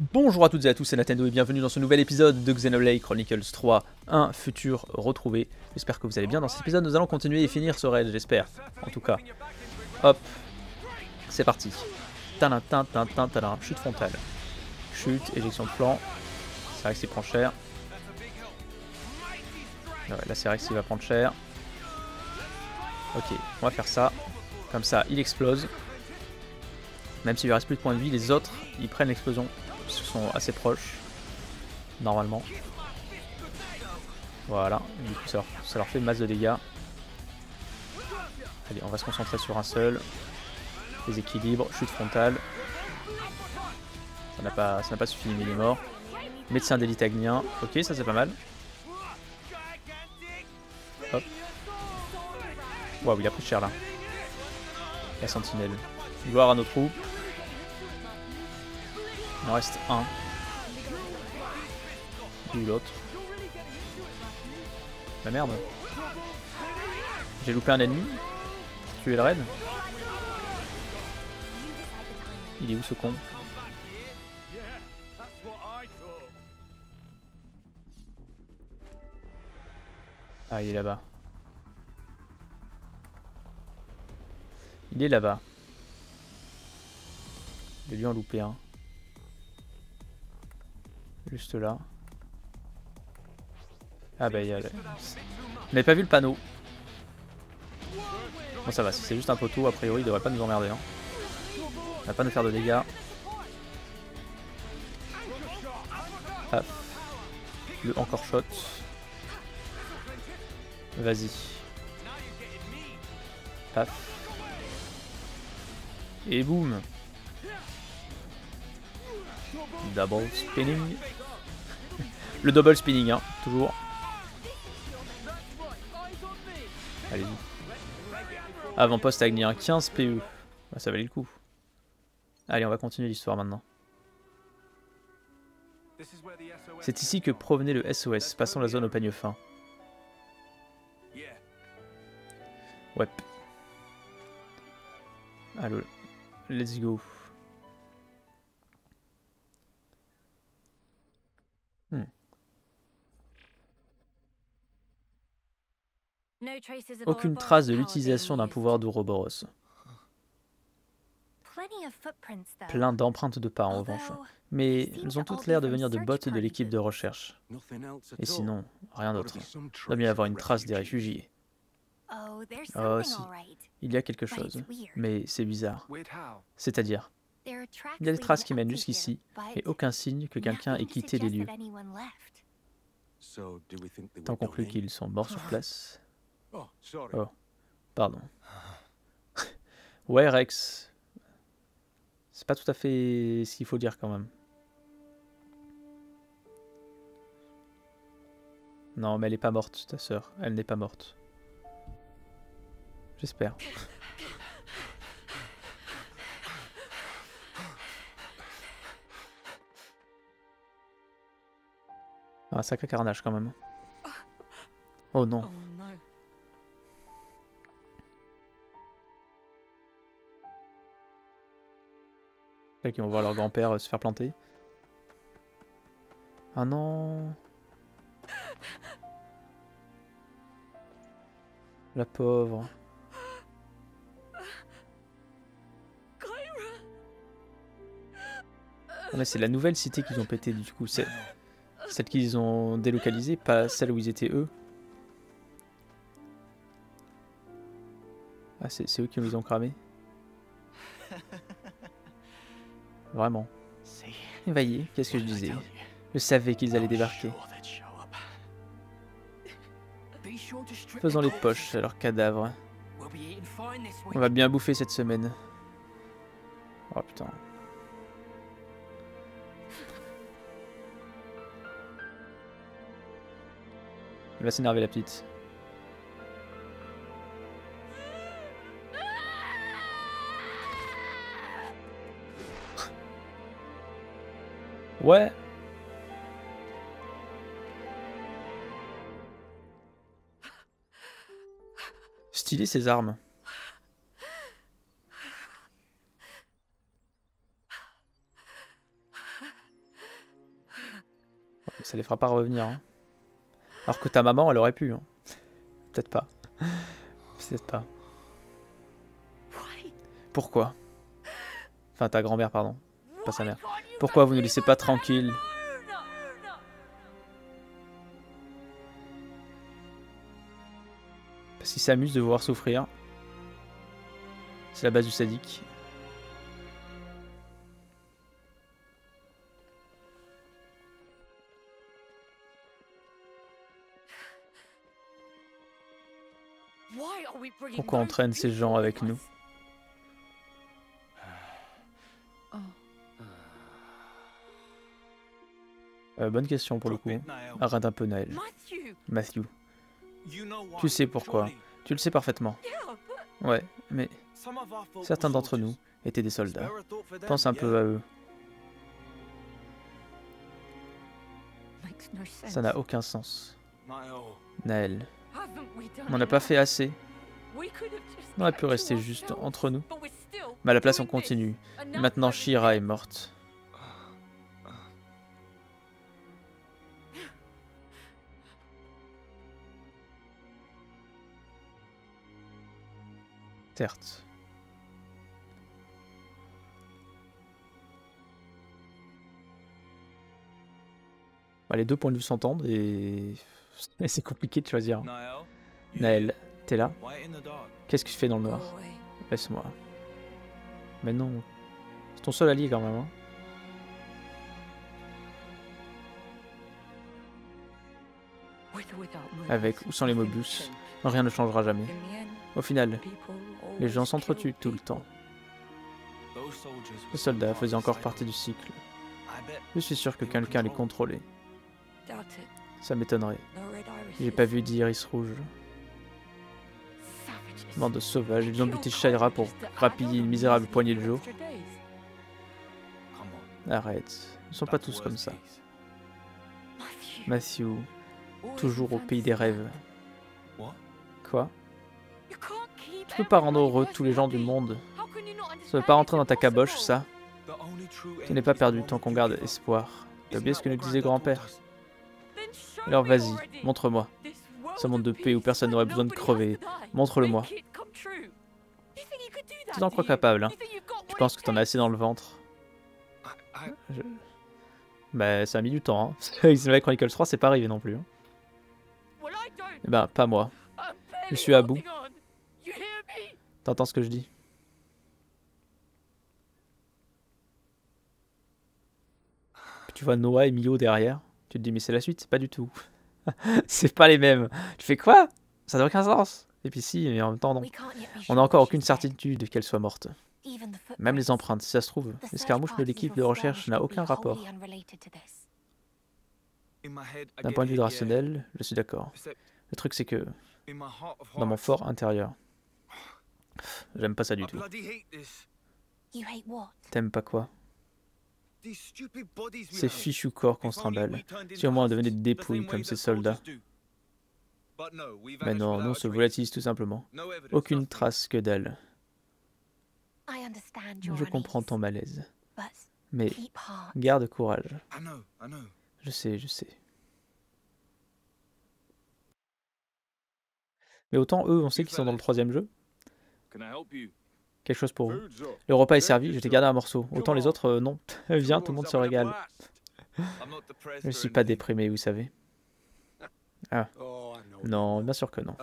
Bonjour à toutes et à tous, c'est Nintendo et bienvenue dans ce nouvel épisode de Xenoblade Chronicles 3, un futur retrouvé. J'espère que vous allez bien. Dans cet épisode, nous allons continuer et finir ce raid, j'espère. En tout cas, hop, c'est parti. Tadam, tadam, tadam, chute frontale. Chute, éjection de flanc. C'est Rex qui prend cher. Ouais, là, c'est Rex qui va prendre cher. Ok, on va faire ça. Comme ça, il explose. Même s'il lui reste plus de points de vie, les autres, ils prennent l'explosion. Ils sont assez proches, normalement. Voilà, du coup ça leur fait masse de dégâts. Allez, on va se concentrer sur un seul. Déséquilibre, chute frontale. Ça n'a pas suffi, mais il est mort. Médecin d'élitagnien, ok, ça c'est pas mal. Hop. Waouh, il a pris cher là. La sentinelle. Gloire à nos troupes. Il en reste un. Puis l'autre. La merde. J'ai loupé un ennemi. Tuer le raid. Il est où ce con? Ah, il est là-bas. Il est là-bas. Je vais lui en louper un. Juste là. Ah bah il y a... On n'avait pas vu le panneau. Bon ça va, si c'est juste un poteau, a priori il devrait pas nous emmerder. Hein. Il va pas nous faire de dégâts. Ah. Le encore shot. Vas-y. Paf. Et boum. Double spinning. Le double spinning, hein, toujours. Allez-y. Avant-poste agnien, 15 PE. Bah, ça valait le coup. Allez, on va continuer l'histoire maintenant. C'est ici que provenait le SOS. Passons la zone au peigne fin. Ouais. Allô, let's go. Aucune trace de l'utilisation d'un pouvoir d'Ouroboros. Plein d'empreintes de pas en revanche, mais elles ont toutes l'air de venir de bottes de l'équipe de recherche. Et sinon, rien d'autre. Il doit bien y avoir une trace des réfugiés. Oh si, il y a quelque chose, mais c'est bizarre. C'est-à-dire, il y a des traces qui mènent jusqu'ici, et aucun signe que quelqu'un ait quitté les lieux. Tant conclu qu'ils sont morts sur place. Oh, pardon. Ouais, Rex. C'est pas tout à fait ce qu'il faut dire quand même. Non, mais elle n'est pas morte, ta sœur. Elle n'est pas morte. J'espère. Ah, sacré carnage quand même. Oh non. Celles qui vont voir leur grand-père se faire planter. Ah non. La pauvre. Ah mais c'est la nouvelle cité qu'ils ont pété du coup. Celle qu'ils ont délocalisée, pas celle où ils étaient eux. Ah, c'est eux qui nous ont cramés. Vraiment. Et voyez, qu'est-ce que je disais? Je savais qu'ils allaient débarquer. Faisons les poches à leurs cadavres. On va bien bouffer cette semaine. Oh putain. Il va s'énerver la petite. Ouais. Stylé ses armes. ça les fera pas revenir. Hein. Alors que ta maman, elle aurait pu. Hein. Peut-être pas. Peut-être pas. Pourquoi? Enfin, ta grand-mère, pardon. Pas sa mère. Pourquoi vous ne laissez pas tranquille? Parce qu'il s'amuse de vous voir souffrir. C'est la base du sadique. Pourquoi on traîne ces gens avec nous? Bonne question pour le coup. Arrête un peu Naël. Matthew. Tu sais pourquoi. Tu le sais parfaitement. Ouais, mais certains d'entre nous étaient des soldats. Pense un peu à eux. Ça n'a aucun sens. Naël. On n'a pas fait assez. On aurait pu rester juste entre nous. Mais à la place, on continue. Maintenant, Shira est morte. Certes. Bah, les deux points de vue s'entendent et c'est compliqué de choisir. Naël, t'es là? Qu'est-ce que tu fais dans le noir? Laisse-moi. Mais non. C'est ton seul allié quand même. Hein. Avec ou sans les Mobius, rien ne changera jamais. Au final, les gens s'entretuent tout le temps. Les soldats faisaient encore partie du cycle. Je suis sûr que quelqu'un les contrôlait. Ça m'étonnerait. J'ai pas vu d'Iris rouge. Bande de sauvages, ils ont buté Shira pour rapiller une misérable poignée de jours. Arrête, ils ne sont pas tous comme ça. Matthew, toujours au pays des rêves. Quoi? Tu peux pas rendre heureux tous les gens du monde. Ça ne peut pas rentrer dans ta caboche, ça. Tu n'es pas perdu tant qu'on garde espoir. T'as oublié ce que nous disait grand-père. Alors vas-y, montre-moi. Ce monde de paix où personne n'aurait besoin de crever. Montre-le-moi. Tu t'en crois capable, hein? Tu penses que t'en as assez dans le ventre? Bah, ça a mis du temps, hein. Xenoblade Chronicles 3, c'est pas arrivé non plus. Hein. Eh ben, pas moi. Je suis à bout. T'entends ce que je dis? Puis tu vois Noah et Milo derrière. Tu te dis, mais c'est la suite? Pas du tout. C'est pas les mêmes. Tu fais quoi? Ça n'a aucun sens. Et puis si, mais en même temps, non. On n'a encore aucune certitude qu'elle soit morte. Même les empreintes, si ça se trouve. L'escarmouche de l'équipe de recherche n'a aucun rapport. D'un point de vue rationnel, je suis d'accord. Le truc, c'est que... dans mon fort intérieur... j'aime pas ça du tout. T'aimes pas quoi? Ces fichus corps qu'on se trimballe. Sûrement à devenir des dépouilles comme ces soldats. Mais non, nous on se volatilise tout simplement. Aucune trace que d'elle. Je comprends ton malaise. Mais garde courage. Je sais, je sais. Mais autant eux, on sait qu'ils sont dans le troisième jeu. Quelque chose pour vous. Le repas est servi, je t'ai gardé un morceau. Autant les autres, non. Viens, tout le monde se régale. Je ne suis pas déprimé, vous savez. Ah. Non, bien sûr que non.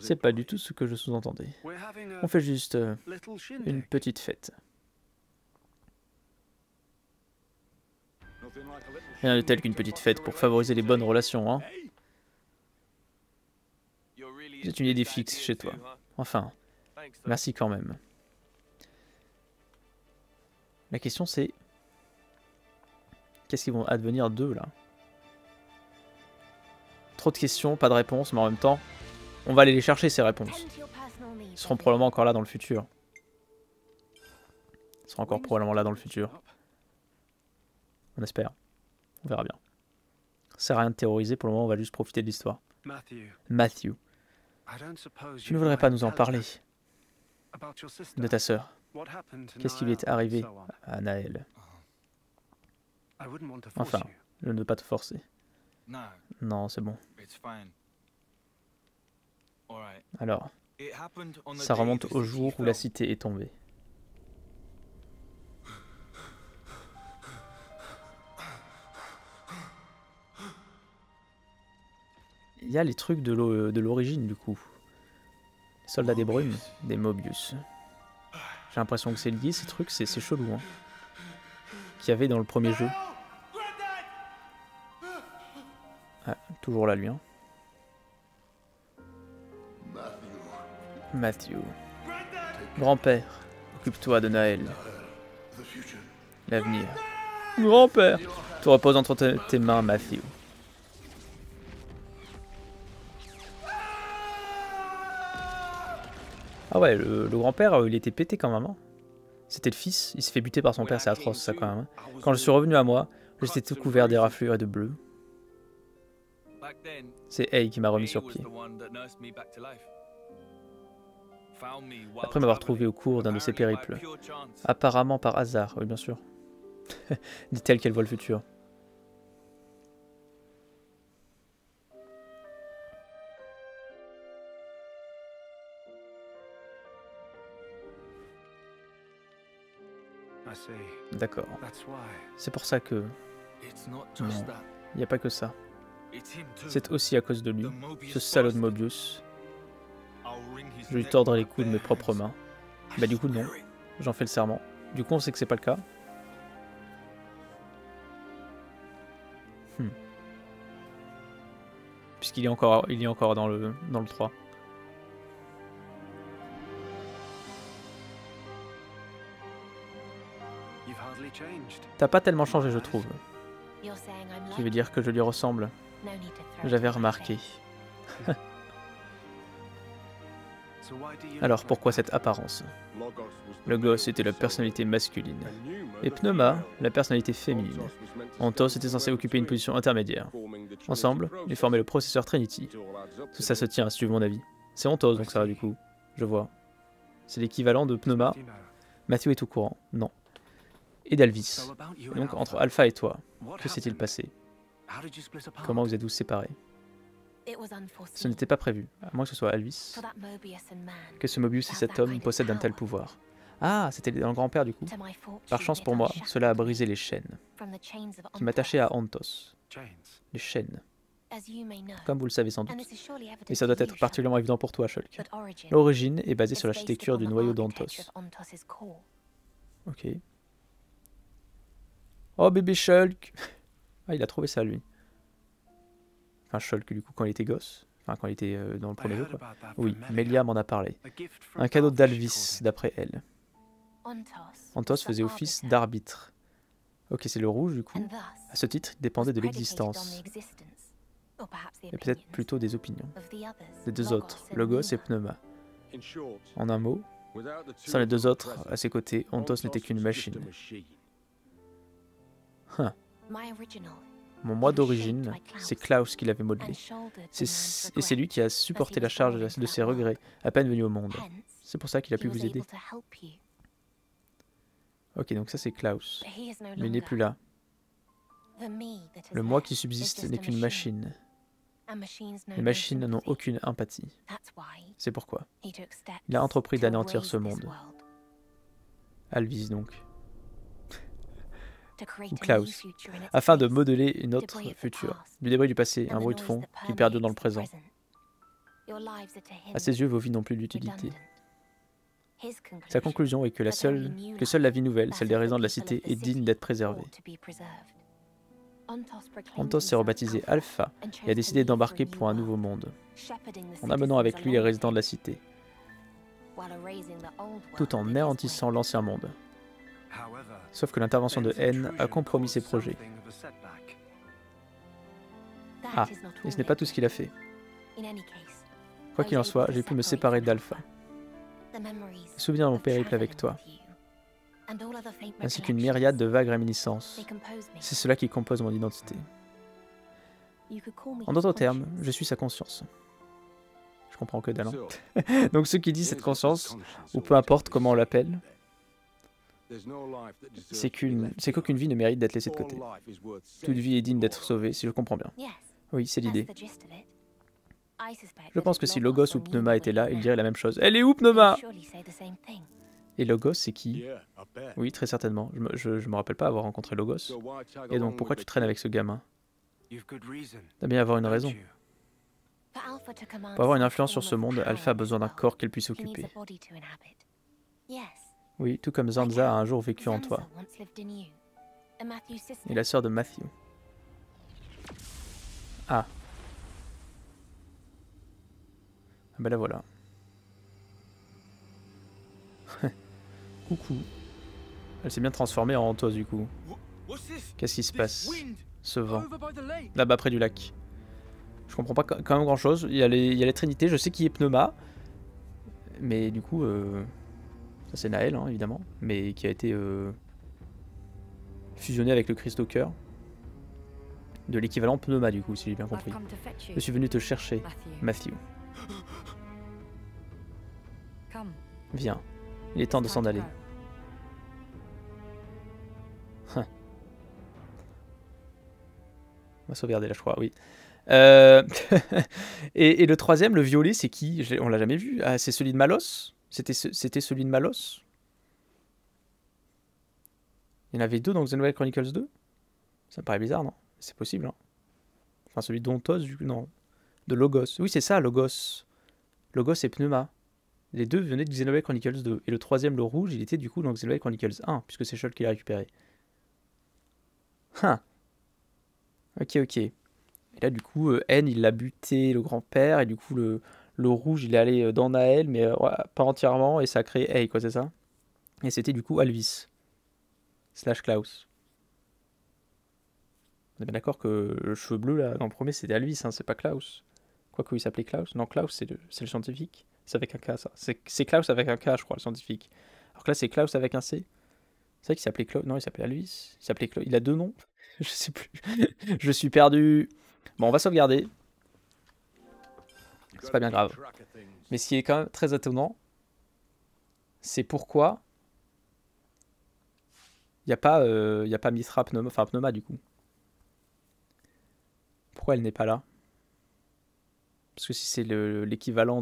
C'est pas du tout ce que je sous-entendais. On fait juste une petite fête. Rien de tel qu'une petite fête pour favoriser les bonnes relations, hein. C'est une idée fixe chez toi. Enfin, merci quand même. La question c'est... qu'est-ce qu'ils vont advenir d'eux, là? Trop de questions, pas de réponses, mais en même temps, on va aller les chercher, ces réponses. Ils seront probablement encore là dans le futur. Ils seront encore probablement là dans le futur. On espère. On verra bien. Ça sert à rien de terroriser, pour le moment on va juste profiter de l'histoire. Matthew. Tu ne voudrais pas nous en parler? De ta sœur. Qu'est-ce qui lui est arrivé à Naël? Enfin, je ne veux pas te forcer. Non, c'est bon. Alors, ça remonte au jour où la cité est tombée. Il y a les trucs de l'origine du coup. Les soldats des brumes, des Mobius. J'ai l'impression que c'est lié, ces trucs, c'est chelou, hein. Qu'il y avait dans le premier jeu. Ah, toujours là, lui, hein. Matthew. Grand-père, occupe-toi de Naël. L'avenir. Grand-père, tout repose entre tes mains, Matthew. Ah ouais, le grand-père, il était pété quand même. Hein. C'était le fils, il se fait buter par son père, c'est atroce ça quand même. Hein. Quand je suis revenu à moi, j'étais tout couvert d'éraflures et de bleu. C'est Hay qui m'a remis sur pied. Après m'avoir trouvé au cours d'un de ses périples. Apparemment par hasard, oui bien sûr. Dit-elle qu'elle voit le futur. D'accord. C'est pour ça que... Non, il n'y a pas que ça. C'est aussi à cause de lui, ce salaud de Mobius. Je lui tordrai les coups de mes propres mains. Bah du coup non, j'en fais le serment. Du coup on sait que c'est pas le cas. Puisqu'il est encore, dans le, 3. T'as pas tellement changé, je trouve. Tu veux dire que je lui ressemble? J'avais remarqué. Alors pourquoi cette apparence? Logos était la personnalité masculine. Et Pneuma, la personnalité féminine. Ontos était censé occuper une position intermédiaire. Ensemble, ils formaient le processeur Trinity. Tout ça se tient, suivant mon avis. C'est Ontos donc ça va du coup. Je vois. C'est l'équivalent de Pneuma. Matthew est au courant. Non. Et d'Alvis. Donc entre Alpha et toi, que s'est-il passé? Comment vous êtes-vous séparés? Ce n'était pas prévu, à moins que ce soit Alvis. Que ce Mobius et cet homme possèdent un tel pouvoir. Ah, c'était dans le grand-père du coup. Par chance pour moi, cela a brisé les chaînes qui m'attachaient à Ontos. Les chaînes. Comme vous le savez sans doute. Et ça doit être particulièrement évident pour toi, Shulk. L'origine est basée sur l'architecture du noyau d'Ontos. Ok. Oh bébé Shulk. Ah, il a trouvé ça lui. Enfin Shulk du coup quand il était gosse. Enfin quand il était dans le premier jeu quoi. Oui, Melia m'en a parlé. Un cadeau d'Alvis d'après elle. Ontos faisait office d'arbitre. Ok, c'est le rouge du coup. À ce titre, il dépendait de l'existence. Et peut-être plutôt des opinions. Des deux autres, Logos et Pneuma. En un mot, sans les deux autres, à ses côtés, Ontos n'était qu'une machine. Mon moi d'origine, c'est Klaus qui l'avait modelé. Et c'est lui qui a supporté la charge de ses regrets, à peine venu au monde. C'est pour ça qu'il a pu vous aider. Ok, donc ça c'est Klaus. Mais il n'est plus là. Le moi qui subsiste n'est qu'une machine. Les machines n'ont aucune empathie. C'est pourquoi il a entrepris d'anéantir ce monde. Alvis donc. Ou Klaus, afin de modeler une autre future, du débris du passé, un bruit de fond qui perdure dans le présent. À ses yeux, vos vies n'ont plus d'utilité. Sa conclusion est que seule la vie nouvelle, celle des résidents de la cité, est digne d'être préservée. Ontos s'est rebaptisé Alpha et a décidé d'embarquer pour un nouveau monde, en amenant avec lui les résidents de la cité, tout en anéantissant l'ancien monde. Sauf que l'intervention de N a compromis ses projets. Ah, et ce n'est pas tout ce qu'il a fait. Quoi qu'il en soit, j'ai pu me séparer d'Alpha. Souviens mon périple avec toi, ainsi qu'une myriade de vagues réminiscences. C'est cela qui compose mon identité. En d'autres termes, je suis sa conscience. Je comprends que dalle. Donc ceux qui disent cette conscience, ou peu importe comment on l'appelle, c'est qu'aucune vie ne mérite d'être laissée de côté. Toute vie est digne d'être sauvée, si je comprends bien. Oui, c'est l'idée. Je pense que si Logos ou Pneuma étaient là, ils diraient la même chose. Elle est où, Pneuma? Et Logos, c'est qui? Oui, très certainement. Je me rappelle pas avoir rencontré Logos. Et donc, pourquoi tu traînes avec ce gamin? T'as bien avoir une raison. Pour avoir une influence sur ce monde, Alpha a besoin d'un corps qu'elle puisse occuper. Oui, tout comme Zanza a un jour vécu en toi. Et la sœur de Matthew. Ah. Ah ben la voilà. Coucou. Elle s'est bien transformée en Ontos du coup. Qu'est-ce qui se passe? Ce vent. Là-bas près du lac. Je comprends pas quand même grand chose. Il y a les Trinités, je sais qui est Pneuma. Mais du coup, ça c'est Naël hein, évidemment. Mais qui a été fusionné avec le Christ au cœur. De l'équivalent Pneuma du coup, si j'ai bien compris. Je suis venu te chercher, Matthew. Viens, il est temps de s'en aller. On va sauvegarder là je crois, oui. Et le troisième, le violet, c'est qui? On l'a jamais vu. Ah, c'est celui de Malos? C'était celui de Malos? Il y en avait deux dans Xenoblade Chronicles 2? Ça me paraît bizarre, non? C'est possible, hein? Enfin, celui d'Ontos, non. De Logos. Oui, c'est ça, Logos. Logos et Pneuma. Les deux venaient de Xenoblade Chronicles 2. Et le troisième, le rouge, il était du coup dans Xenoblade Chronicles 1, puisque c'est Shulk qui l'a récupéré. Hein. Ok, ok. Et là, du coup, N, il l'a buté, le grand-père, et du coup, le rouge, il est allé dans Naël, mais ouais, pas entièrement, et ça a créé A, quoi, c'est ça? Et c'était du coup Alvis. Slash Klaus. On est bien d'accord que le cheveu bleu, là, dans le premier, c'était Alvis, hein, c'est pas Klaus. Quoique, il s'appelait Klaus. Non, Klaus, c'est le scientifique. C'est avec un K, ça. C'est Klaus avec un K, je crois, le scientifique. Alors que là, c'est Klaus avec un C. C'est vrai qu'il s'appelait Klaus. Non, il s'appelait Alvis. Il s'appelait Klaus. Il a deux noms. Je sais plus. Je suis perdu. Bon, on va sauvegarder. C'est pas bien grave. Mais ce qui est quand même très étonnant, c'est pourquoi il n'y a pas, Mythra, Pneuma, enfin Pneuma du coup. Pourquoi elle n'est pas là? Parce que si c'est l'équivalent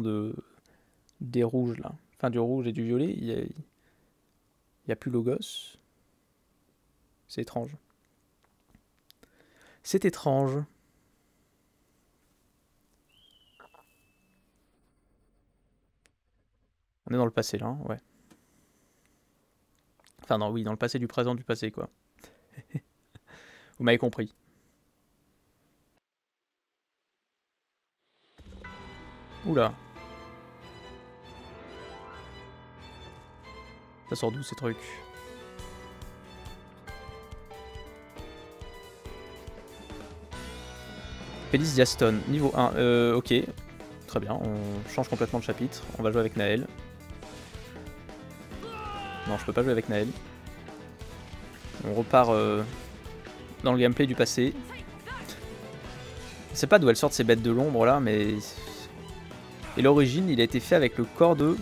des rouges là, enfin du rouge et du violet, il n'y a plus Logos. C'est étrange. C'est étrange. On est dans le passé là, hein, ouais. Enfin non, oui, dans le passé du présent du passé quoi. Vous m'avez compris. Oula. Ça sort d'où ces trucs? Pelis Diaston, niveau 1. Ok, très bien, on change complètement de chapitre. On va jouer avec Naël. Non, je peux pas jouer avec Naël. On repart dans le gameplay du passé. Je sais pas d'où elles sortent ces bêtes de l'ombre là, mais... Et l'origine, il a été fait avec le corps de...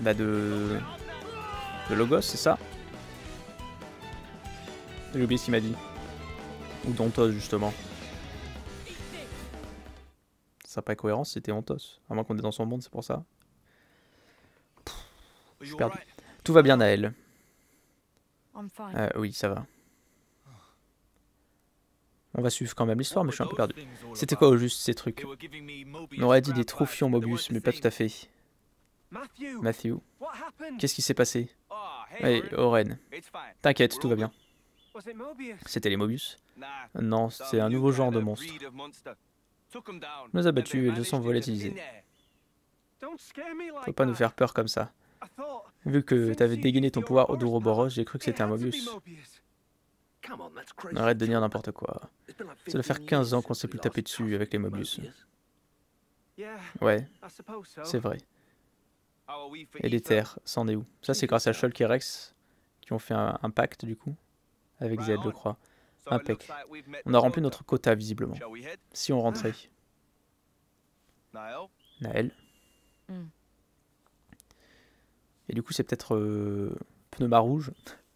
Bah de Logos, c'est ça? J'ai oublié ce qu'il m'a dit. Ou d'Ontos, justement. Ça n'a pas cohérence, c'était Ontos. À moins qu'on est dans son monde, c'est pour ça. Pff, je suis perdu. Tout va bien, Naël. Oui, ça va. On va suivre quand même l'histoire, mais je suis un peu perdu. C'était quoi au juste ces trucs? On aurait dit des trophions Mobius, mais pas tout à fait. Matthew, qu'est-ce qui s'est passé? Hey, Oren. T'inquiète, tout va bien. C'était les Mobius? Non, c'est un nouveau genre de monstre. On les a battus et ils se sont volatilisés. Faut pas nous faire peur comme ça. Vu que t'avais dégainé ton pouvoir Ouroboros, j'ai cru que c'était un Mobius. Arrête de dire n'importe quoi. Ça doit faire 15 ans qu'on s'est plus tapé dessus avec les Mobius. Ouais, c'est vrai. Et les terres, ça en est où? Ça c'est grâce à Shulk et Rex qui ont fait un pacte du coup. Avec Z, je crois. Impec. On a rempli notre quota, visiblement. Si on rentrait. Naël. Et du coup, c'est peut-être Pneuma rouge,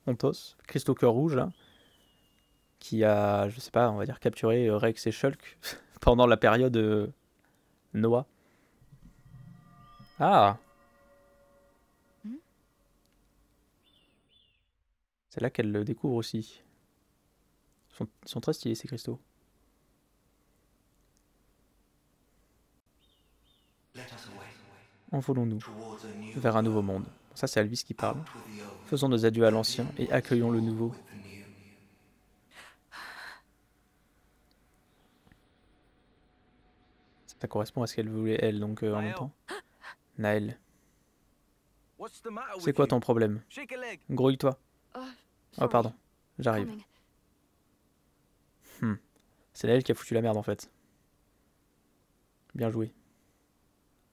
Ontos, Christ au cœur rouge, là, qui a, je sais pas, on va dire capturé Rex et Shulk pendant la période Noah. Ah, c'est là qu'elle le découvre aussi. Ils sont très stylés ces cristaux. Envolons-nous vers un nouveau monde. Ça, c'est Alvis qui parle. Faisons nos adieux à l'ancien et accueillons le nouveau. Ça correspond à ce qu'elle voulait, elle, donc en même temps. Naël. C'est quoi ton problème? Grouille-toi. Oh, pardon. J'arrive. C'est Naël qui a foutu la merde, en fait. Bien joué.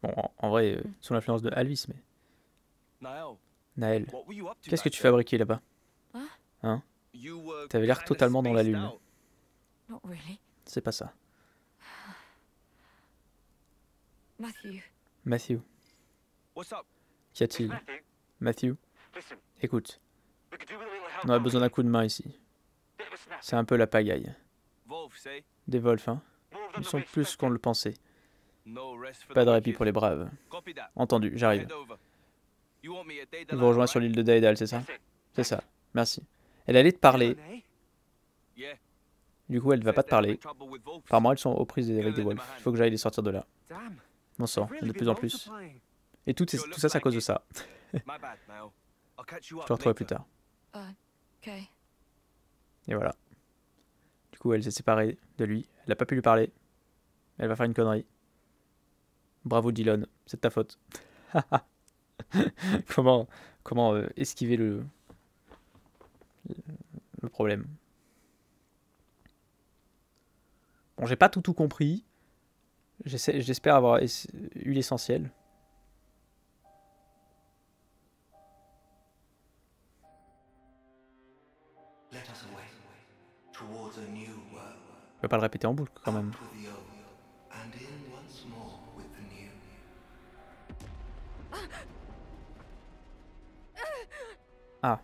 Bon, en vrai, sous l'influence de Alvis, mais... Naël, qu'est-ce que tu fabriquais là-bas? Hein? T'avais l'air totalement dans la lune. C'est pas ça. Matthew. Qu'y a-t-il? Matthew, écoute. On a besoin d'un coup de main ici. C'est un peu la pagaille. Des Wolfs, hein? Ils sont plus qu'on le pensait. Pas de répit pour les braves. Entendu, j'arrive. Vous vous rejoignez sur l'île de Daedal, c'est ça? C'est ça, merci. Elle allait te parler. Du coup, elle ne va pas te parler. Apparemment, elles sont aux prises avec des wolves. Il faut que j'aille les sortir de là. Bon sang, de plus en plus. Et tout ça, c'est à cause de ça. Je te retrouverai plus tard. Et voilà. Du coup, elle s'est séparée de lui. Elle n'a pas pu lui parler. Elle va faire une connerie. Bravo Dylan, c'est de ta faute. Comment esquiver le problème? Bon, j'ai pas tout compris. J'espère avoir eu l'essentiel. Je peux pas le répéter en boucle quand même. Ah.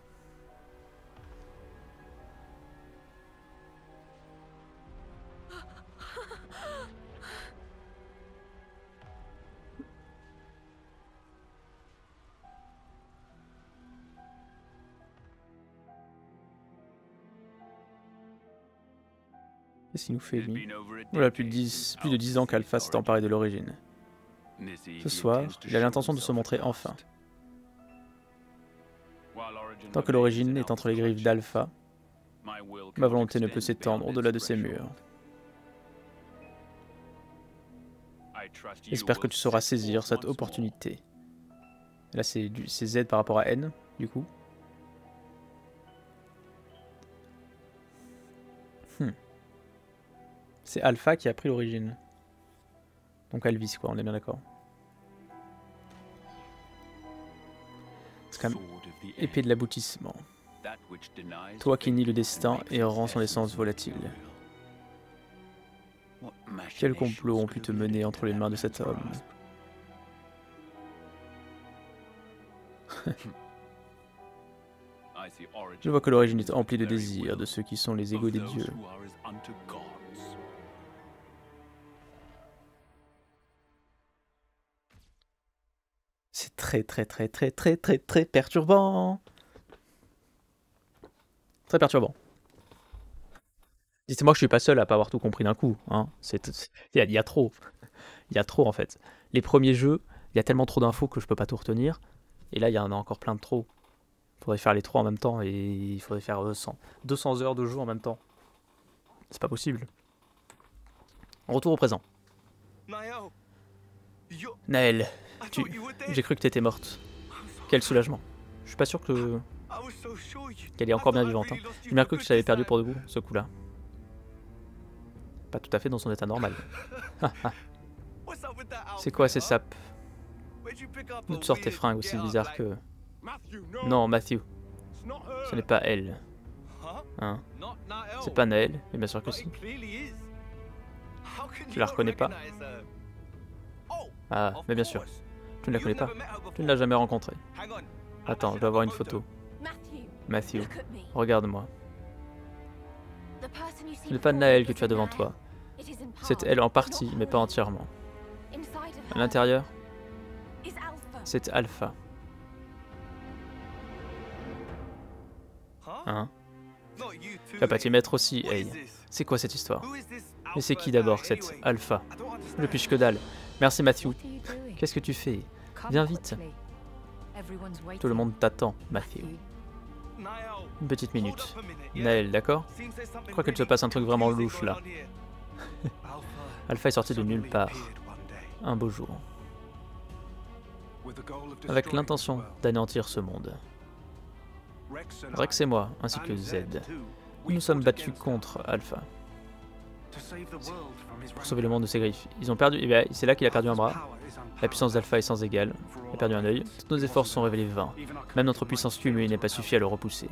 Qu'est-ce qu'il nous fait, lui? Voilà, plus de 10 ans qu'Alpha s'est emparé de l'origine. Ce soir, il a l'intention de se montrer enfin. Tant que l'origine est entre les griffes d'Alpha, ma volonté ne peut s'étendre au-delà de ces murs. J'espère que tu sauras saisir cette opportunité. Là, c'est Z par rapport à N, du coup. C'est Alpha qui a pris l'origine. Donc Alvis, quoi, on est bien d'accord. C'est quand même épée de l'aboutissement. Toi qui nie le destin et rend son essence volatile. Quels complots ont pu te mener entre les mains de cet homme? Je vois que l'origine est emplie de désirs de ceux qui sont les égaux des dieux. C'est très perturbant. Très perturbant. Dites-moi que je suis pas seul à pas avoir tout compris d'un coup. Hein. Il y a trop. Il y a trop en fait. Les premiers jeux, il y a tellement trop d'infos que je peux pas tout retenir. Et là, il y en a encore plein de trop. Il faudrait faire les trois en même temps et il faudrait faire 200 heures de jeu en même temps. C'est pas possible. Retour au présent. Naël, j'ai cru que t'étais morte. Quel soulagement. Je suis pas sûr que... qu'elle est encore bien vivante. Hein. J'ai bien cru que je l'avais perdu pour de vous, ce coup-là. Pas tout à fait dans son état normal. C'est quoi ces sapes? D'où sortent tes fringues aussi bizarres que... Non, Matthew. Ce n'est pas elle. Hein? C'est pas Naël, mais bien sûr que si. Tu la reconnais pas? Ah, mais bien sûr. Tu ne la connais pas. Tu ne l'as jamais rencontrée. Attends, je dois avoir une photo. Matthew, regarde-moi. Ce n'est pas Naël que tu as devant toi. C'est elle en partie, mais pas entièrement. À l'intérieur, c'est Alpha. Hein? Tu vas pas t'y mettre aussi, hey. C'est quoi cette histoire? Mais c'est qui d'abord, cette Alpha? Je piche que dalle. Merci Matthew. Qu'est-ce que tu fais? Viens vite. Tout le monde t'attend, Matthew. Une petite minute. Naël, d'accord? Je crois qu'il se passe un truc vraiment louche, là. Alpha est sorti de nulle part. Un beau jour. Avec l'intention d'anéantir ce monde. Rex et moi, ainsi que Z, nous sommes battus contre Alpha. Pour sauver le monde de ses griffes. Ils ont perdu... C'est là qu'il a perdu un bras. La puissance d'Alpha est sans égale. Il a perdu un œil. Tous nos efforts sont révélés vains. Même notre puissance cumulée n'est pas suffisante à le repousser.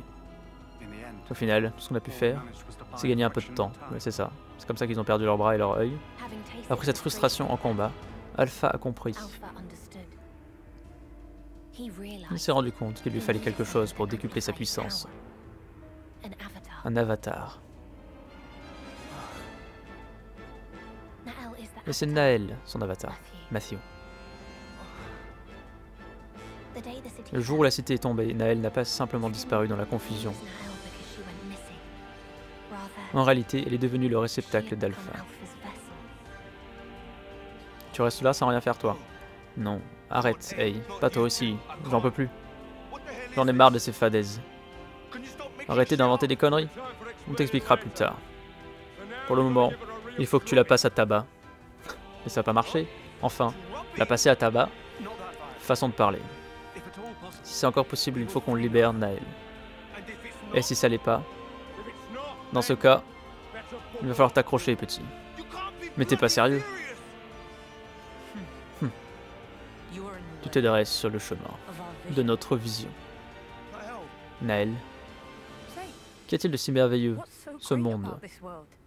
Au final, tout ce qu'on a pu faire, c'est gagner un peu de temps. Mais c'est ça. C'est comme ça qu'ils ont perdu leur bras et leur œil. Après cette frustration en combat, Alpha a compris. Il s'est rendu compte qu'il lui fallait quelque chose pour décupler sa puissance. Un avatar. Et c'est Naël, son avatar, Matthew. Le jour où la cité est tombée, Naël n'a pas simplement disparu dans la confusion. En réalité, elle est devenue le réceptacle d'Alpha. Tu restes là sans rien faire, toi? Non. Arrête, hey, pas toi aussi, j'en peux plus. J'en ai marre de ces fadaises. Arrêtez d'inventer des conneries, on t'expliquera plus tard. Pour le moment, il faut que tu la passes à tabac. Mais ça n'a pas marché. Enfin, la passer à tabac, façon de parler. Si c'est encore possible, il faut qu'on libère Naël. Et si ça l'est pas, dans ce cas, il va falloir t'accrocher, petit. Mais t'es pas sérieux? Tu te dresses sur le chemin de notre vision. Naël, qu'y a-t-il de si merveilleux, ce monde?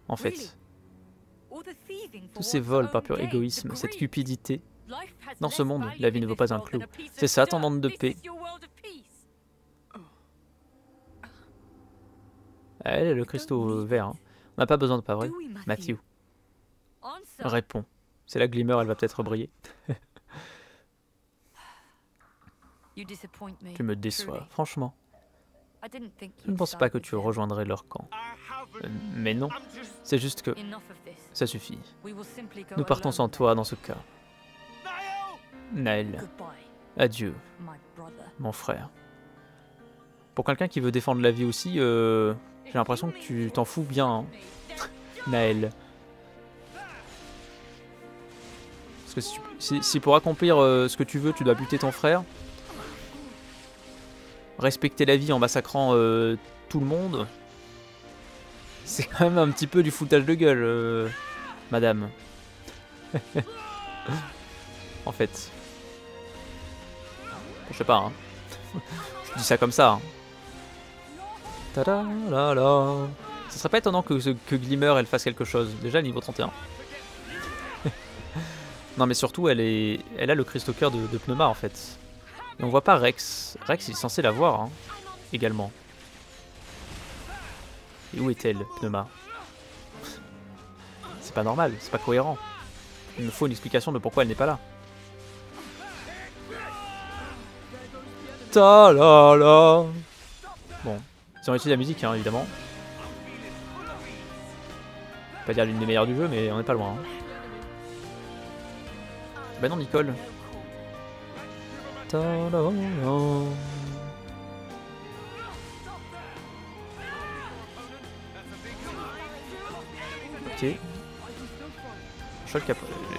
En fait, tous ces vols par pur égoïsme, cette cupidité. Dans ce monde, la vie ne vaut pas un clou. C'est ça ton monde de paix? Elle est le cristaux vert. Hein. On n'a pas besoin de pas vrai, Matthew. Réponds. C'est la glimmer, elle va peut-être briller. Tu me déçois, franchement. Je ne pense pas que tu rejoindrais leur camp. Mais non, c'est juste que... Ça suffit. Nous partons sans toi dans ce cas. Naël, adieu, mon frère. Pour quelqu'un qui veut défendre la vie aussi, j'ai l'impression que tu t'en fous bien, hein. Naël. Parce que si pour accomplir ce que tu veux, tu dois buter ton frère... Respecter la vie en massacrant tout le monde, c'est quand même un petit peu du foutage de gueule, madame. En fait. Je sais pas, hein. Je dis ça comme ça. Hein. Ta-da, la, la. Ça serait pas étonnant que Glimmer, elle fasse quelque chose. Déjà, niveau 31. Non, mais surtout, elle a le Christ au cœur de Pneuma, en fait. Et on voit pas Rex. Rex, il est censé la voir, hein, également. Et où est-elle, Pneuma? C'est pas normal, c'est pas cohérent. Il me faut une explication de pourquoi elle n'est pas là. Ta la la. Bon, ils ont utilisé la musique, hein, évidemment. Je vais pas dire l'une des meilleures du jeu, mais on n'est pas loin. Hein. Bah non, Nicole. Ok.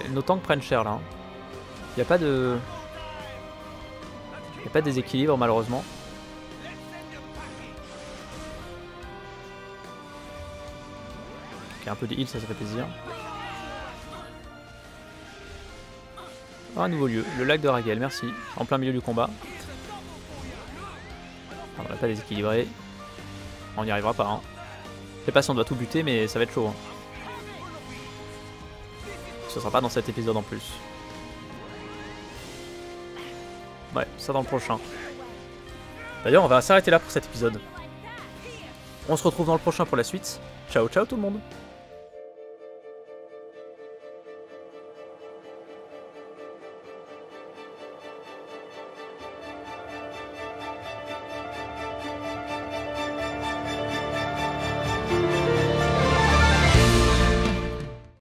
Nos tanks prennent cher là. Il n'y a pas de... Il n'y a pas de déséquilibre malheureusement. Ok, un peu de heal, ça fait plaisir. Un nouveau lieu, le lac de Raguel, merci. En plein milieu du combat. On va pas déséquilibrer. On n'y arrivera pas. Hein. Je sais pas si on doit tout buter, mais ça va être chaud. Hein. Ce sera pas dans cet épisode en plus. Ouais, ça dans le prochain. D'ailleurs, on va s'arrêter là pour cet épisode. On se retrouve dans le prochain pour la suite. Ciao, ciao tout le monde.